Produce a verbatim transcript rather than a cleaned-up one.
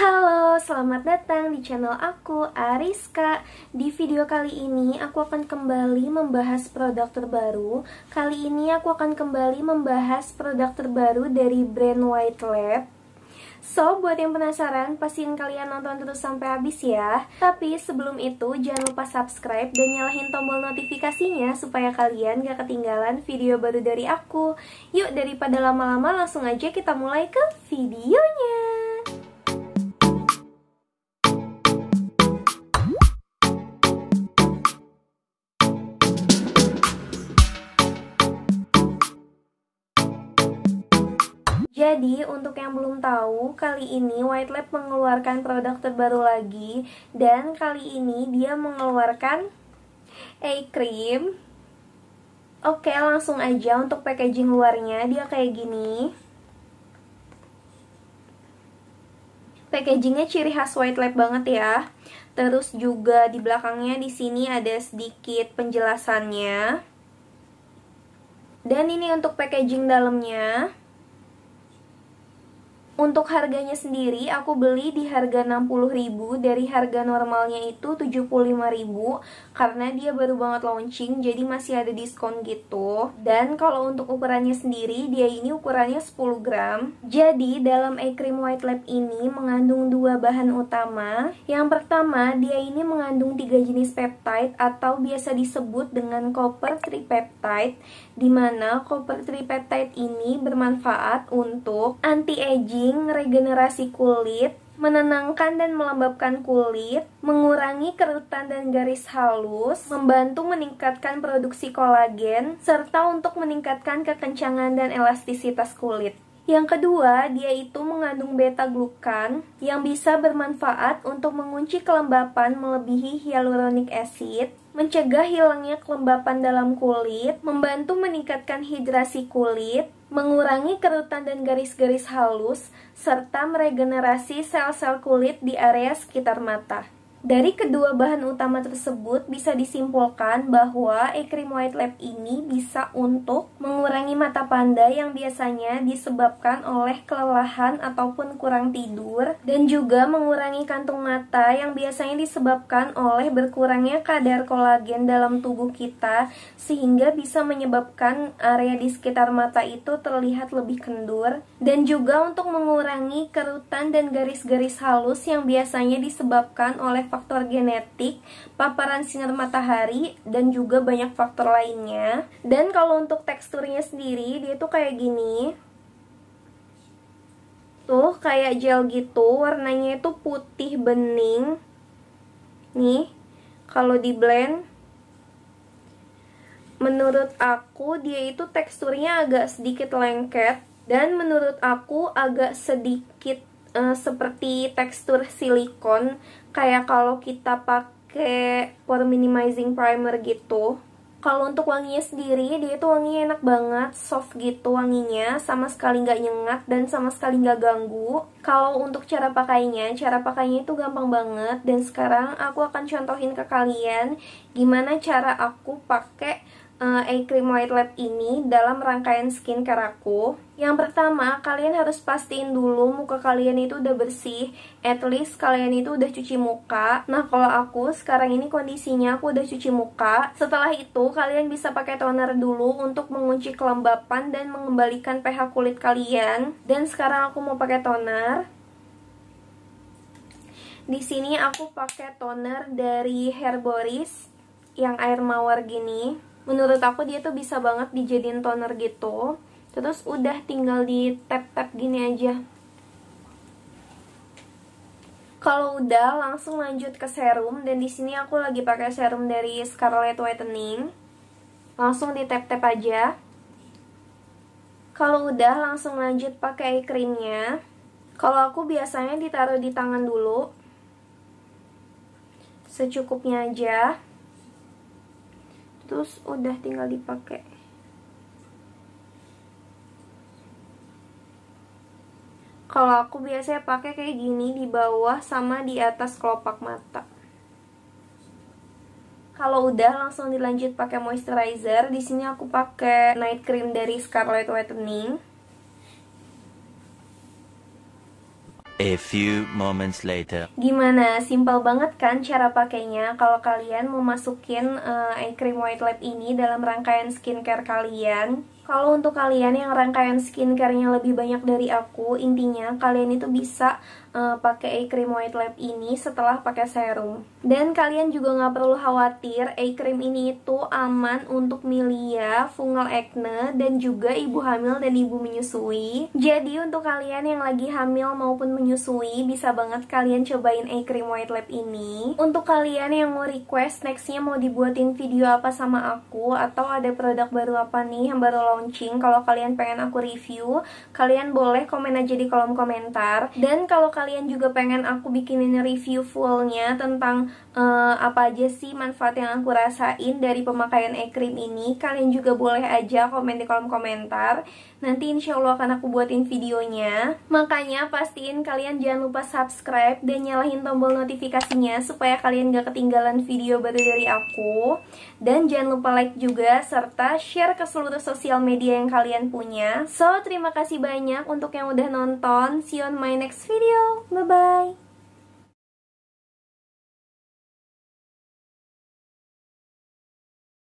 Halo, selamat datang di channel aku, Ariska. Di video kali ini aku akan kembali membahas produk terbaru. Kali ini aku akan kembali membahas produk terbaru dari brand Whitelab. So, buat yang penasaran, pastiin kalian nonton terus sampai habis ya. Tapi sebelum itu, jangan lupa subscribe dan nyalahin tombol notifikasinya supaya kalian gak ketinggalan video baru dari aku. Yuk, daripada lama-lama langsung aja kita mulai ke videonya. Jadi, untuk yang belum tahu, kali ini Whitelab mengeluarkan produk terbaru lagi. Dan kali ini dia mengeluarkan eye cream. Oke, langsung aja untuk packaging luarnya, dia kayak gini. Packagingnya ciri khas Whitelab banget ya. Terus juga di belakangnya di sini ada sedikit penjelasannya. Dan ini untuk packaging dalamnya. Untuk harganya sendiri, aku beli di harga enam puluh ribu rupiah, dari harga normalnya itu tujuh puluh lima ribu rupiah, karena dia baru banget launching, jadi masih ada diskon gitu. Dan kalau untuk ukurannya sendiri, dia ini ukurannya sepuluh gram. Jadi, dalam eye cream Whitelab ini mengandung dua bahan utama. Yang pertama, dia ini mengandung tiga jenis peptide, atau biasa disebut dengan copper tripeptide, dimana copper tripeptide ini bermanfaat untuk anti-aging, regenerasi kulit, menenangkan dan melembabkan kulit, mengurangi kerutan dan garis halus, membantu meningkatkan produksi kolagen, serta untuk meningkatkan kekencangan dan elastisitas kulit. Yang kedua, dia itu mengandung beta-glukan yang bisa bermanfaat untuk mengunci kelembapan melebihi hyaluronic acid, mencegah hilangnya kelembapan dalam kulit, membantu meningkatkan hidrasi kulit, mengurangi kerutan dan garis-garis halus, serta meregenerasi sel-sel kulit di area sekitar mata. Dari kedua bahan utama tersebut bisa disimpulkan bahwa eye cream Whitelab ini bisa untuk mengurangi mata panda yang biasanya disebabkan oleh kelelahan ataupun kurang tidur, dan juga mengurangi kantung mata yang biasanya disebabkan oleh berkurangnya kadar kolagen dalam tubuh kita, sehingga bisa menyebabkan area di sekitar mata itu terlihat lebih kendur, dan juga untuk mengurangi kerutan dan garis-garis halus yang biasanya disebabkan oleh faktor faktor genetik, paparan sinar matahari, dan juga banyak faktor lainnya. Dan kalau untuk teksturnya sendiri, dia tuh kayak gini. Tuh, kayak gel gitu, warnanya itu putih bening. Nih, kalau di blend, menurut aku dia itu teksturnya agak sedikit lengket, dan menurut aku agak sedikit Uh, seperti tekstur silikon, kayak kalau kita pakai pore minimizing primer gitu. Kalau untuk wanginya sendiri, dia itu wanginya enak banget, soft gitu wanginya, sama sekali nggak nyengat dan sama sekali nggak ganggu. Kalau untuk cara pakainya, cara pakainya itu gampang banget, dan sekarang aku akan contohin ke kalian gimana cara aku pakai Uh, eye cream Whitelab ini dalam rangkaian skincare aku. Yang pertama, kalian harus pastiin dulu muka kalian itu udah bersih, at least kalian itu udah cuci muka. Nah, kalau aku sekarang ini kondisinya aku udah cuci muka. Setelah itu, kalian bisa pakai toner dulu untuk mengunci kelembapan dan mengembalikan pH kulit kalian. Dan sekarang aku mau pakai toner. Di sini aku pakai toner dari Herborist yang air mawar gini. Menurut aku dia tuh bisa banget dijadiin toner gitu. Terus udah tinggal di tap-tap gini aja. Kalau udah, langsung lanjut ke serum. Dan di sini aku lagi pakai serum dari Scarlett Whitening. Langsung di tap-tap aja. Kalau udah, langsung lanjut pakai eye creamnya. Kalau aku biasanya ditaruh di tangan dulu, secukupnya aja. Terus udah tinggal dipakai. Kalau aku biasanya pakai kayak gini di bawah sama di atas kelopak mata. Kalau udah, langsung dilanjut pakai moisturizer. Di sini aku pakai night cream dari Scarlett Whitening. A few moments later. Gimana? Simpel banget kan cara pakainya? Kalau kalian mau masukin uh, eye cream Whitelab ini dalam rangkaian skincare kalian. Kalau untuk kalian yang rangkaian skincare-nya lebih banyak dari aku, intinya kalian itu bisa uh, pakai eye cream Whitelab ini setelah pakai serum. Dan kalian juga nggak perlu khawatir, eye cream ini itu aman untuk milia, fungal acne, dan juga ibu hamil dan ibu menyusui. Jadi untuk kalian yang lagi hamil maupun menyusui Menyusui, bisa banget kalian cobain eye cream Whitelab ini. Untuk kalian yang mau request nextnya mau dibuatin video apa sama aku, atau ada produk baru apa nih yang baru launching, kalau kalian pengen aku review, kalian boleh komen aja di kolom komentar. Dan kalau kalian juga pengen aku bikinin review fullnya tentang uh, apa aja sih manfaat yang aku rasain dari pemakaian eye cream ini, kalian juga boleh aja komen di kolom komentar. Nanti insya Allah akan aku buatin videonya. Makanya pastiin kalian Kalian jangan lupa subscribe dan nyalahin tombol notifikasinya supaya kalian gak ketinggalan video baru dari aku. Dan jangan lupa like juga serta share ke seluruh sosial media yang kalian punya. So, terima kasih banyak untuk yang udah nonton. See you on my next video. Bye-bye.